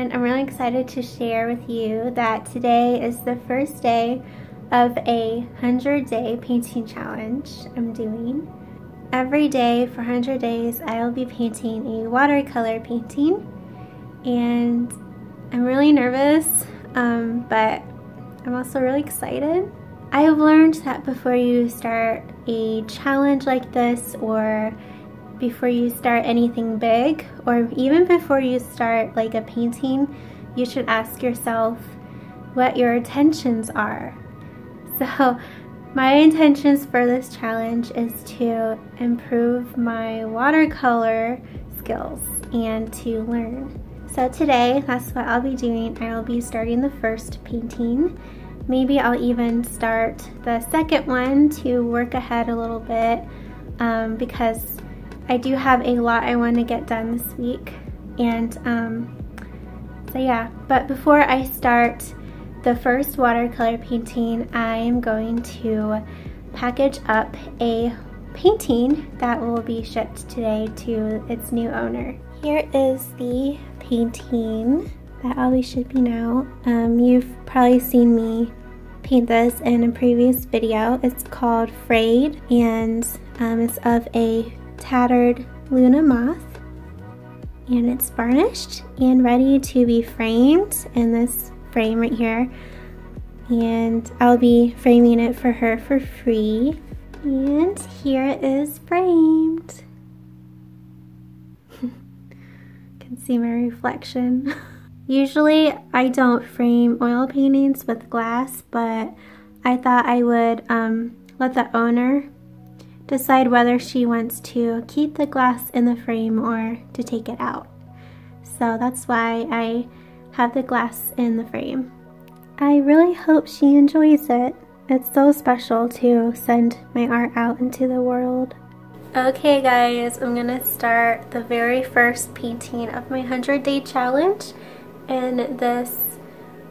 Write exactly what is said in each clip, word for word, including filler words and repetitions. and I'm really excited to share with you that today is the first day of a one hundred day painting challenge I'm doing. Every day for one hundred days I will be painting a watercolor painting, and I'm really nervous, um, but I'm also really excited. I have learned that before you start a challenge like this, or before you start anything big, or even before you start like a painting, you should ask yourself what your intentions are. So my intentions for this challenge is to improve my watercolor skills and to learn. So today, that's what I'll be doing. I will be starting the first painting. Maybe I'll even start the second one to work ahead a little bit, um, because I do have a lot I want to get done this week. And um, so yeah, but before I start the first watercolor painting, I am going to package up a painting that will be shipped today to its new owner. Here is the painting that I'll be shipping out. Um, you've probably seen me paint this in a previous video. It's called Frayed, and um, it's of a tattered Luna moth, and it's varnished and ready to be framed in this frame right here, and I'll be framing it for her for free. And here it is framed. Can see my reflection. Usually I don't frame oil paintings with glass, but I thought I would um, let the owner decide whether she wants to keep the glass in the frame or to take it out. So that's why I have the glass in the frame. I really hope she enjoys it. It's so special to send my art out into the world. Okay guys, I'm gonna start the very first painting of my one hundred day challenge in this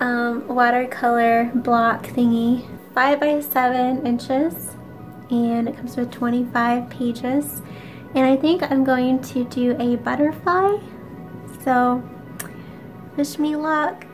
um, watercolor block thingy. five by seven inches. And it comes with twenty-five pages, and I think I'm going to do a butterfly, so wish me luck.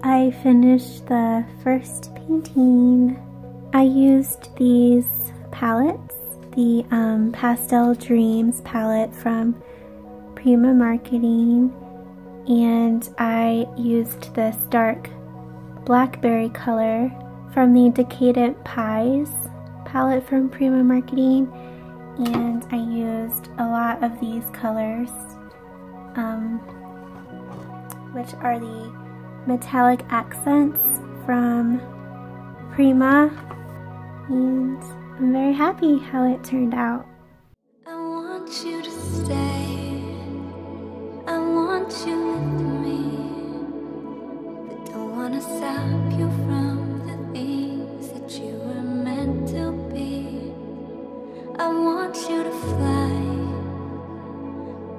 I finished the first painting. I used these palettes, the um, Pastel Dreams palette from Prima Marketing, and I used this dark blackberry color from the Decadent Pies palette from Prima Marketing, and I used a lot of these colors, um, which are the metallic accents from Prima, and I'm very happy how it turned out. I want you to stay, I want you with me, but don't want to stop you from the things that you were meant to be. I want you to fly,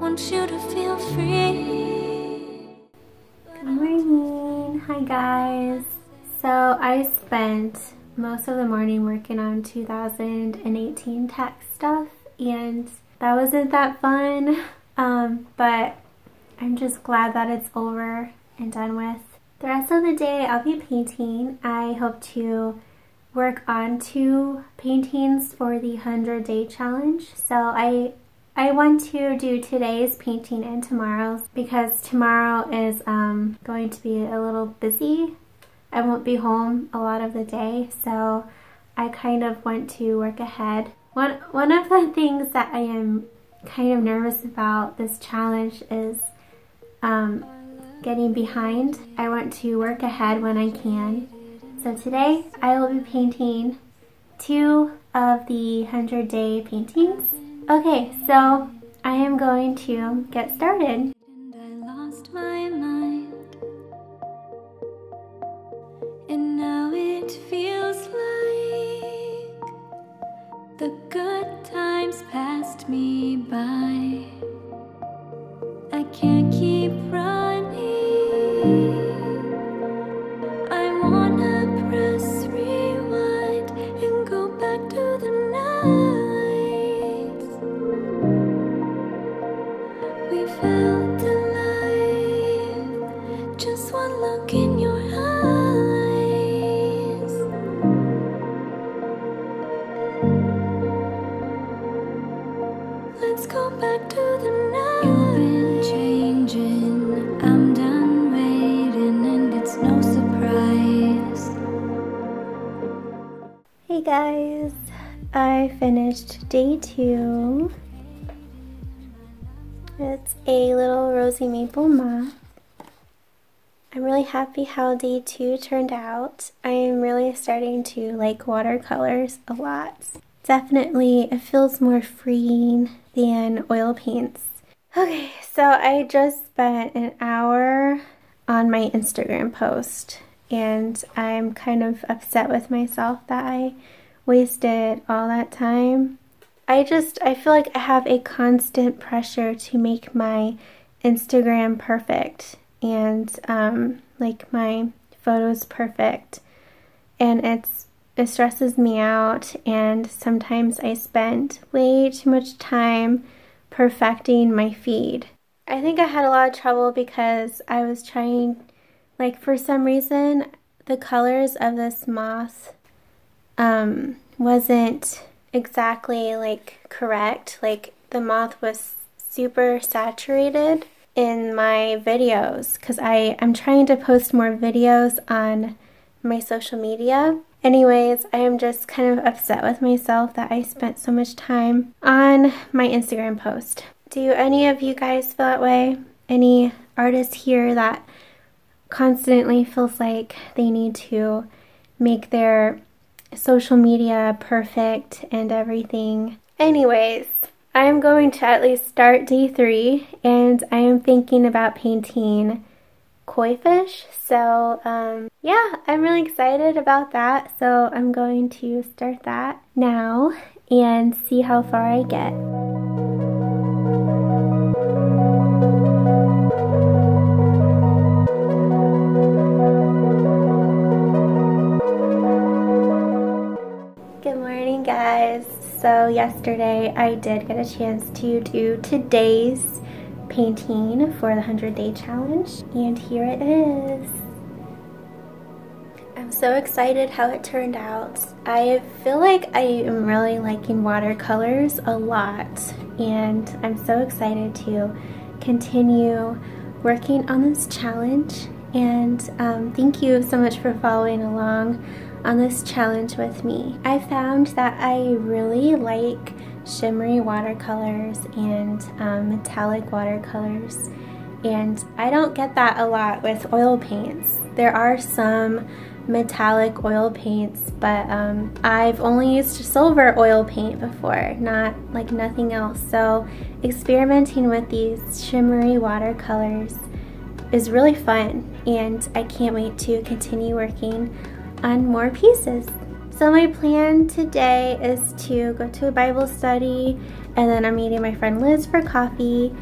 want you to feel free. Hi guys, so I spent most of the morning working on two thousand eighteen tax stuff, and that wasn't that fun, um, but I'm just glad that it's over and done with. The rest of the day I'll be painting. I hope to work on two paintings for the one hundred day challenge, so I, I want to do today's painting and tomorrow's because tomorrow is um, going to be a little busy. I won't be home a lot of the day, so I kind of want to work ahead. One, one of the things that I am kind of nervous about this challenge is um, getting behind. I want to work ahead when I can. So today I will be painting two of the hundred day paintings. Okay, so I am going to get started. The good times passed me by. I can't keep running. I wanna press rewind and go back to the nights we felt alive. Just one look in your eyes. Hey guys, I finished day two. It's a little rosy maple moth. I'm really happy how day two turned out. I am really starting to like watercolors a lot. Definitely, it feels more freeing than oil paints. Okay, so I just spent an hour on my Instagram post. And I'm kind of upset with myself that I wasted all that time. I just, I feel like I have a constant pressure to make my Instagram perfect and um, like my photos perfect. And it's, it stresses me out, and sometimes I spend way too much time perfecting my feed. I think I had a lot of trouble because I was trying. Like, for some reason, the colors of this moth um, wasn't exactly, like, correct. Like, the moth was super saturated in my videos because I'm trying to post more videos on my social media. Anyways, I am just kind of upset with myself that I spent so much time on my Instagram post. Do any of you guys feel that way? Any artists here that constantly feels like they need to make their social media perfect and everything? Anyways, I'm going to at least start day three, and I am thinking about painting koi fish. So um, yeah, I'm really excited about that. So I'm going to start that now and see how far I get. So yesterday I did get a chance to do today's painting for the hundred day challenge, and here it is. I'm so excited how it turned out. I feel like I am really liking watercolors a lot, and I'm so excited to continue working on this challenge. And um, thank you so much for following along on this challenge with me. I found that I really like shimmery watercolors and um, metallic watercolors, and I don't get that a lot with oil paints. There are some metallic oil paints, but um, I've only used silver oil paint before, not like nothing else. So experimenting with these shimmery watercolors is really fun, and I can't wait to continue working on more pieces. So my plan today is to go to a Bible study, and then I'm meeting my friend Liz for coffee,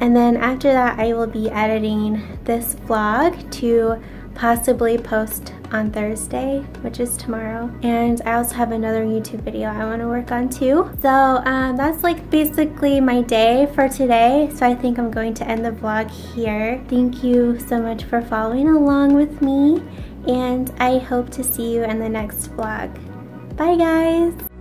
and then after that I will be editing this vlog to possibly post on Thursday, which is tomorrow. And I also have another YouTube video I want to work on too. So um, that's like basically my day for today. So I think I'm going to end the vlog here. Thank you so much for following along with me, and I hope to see you in the next vlog. Bye guys!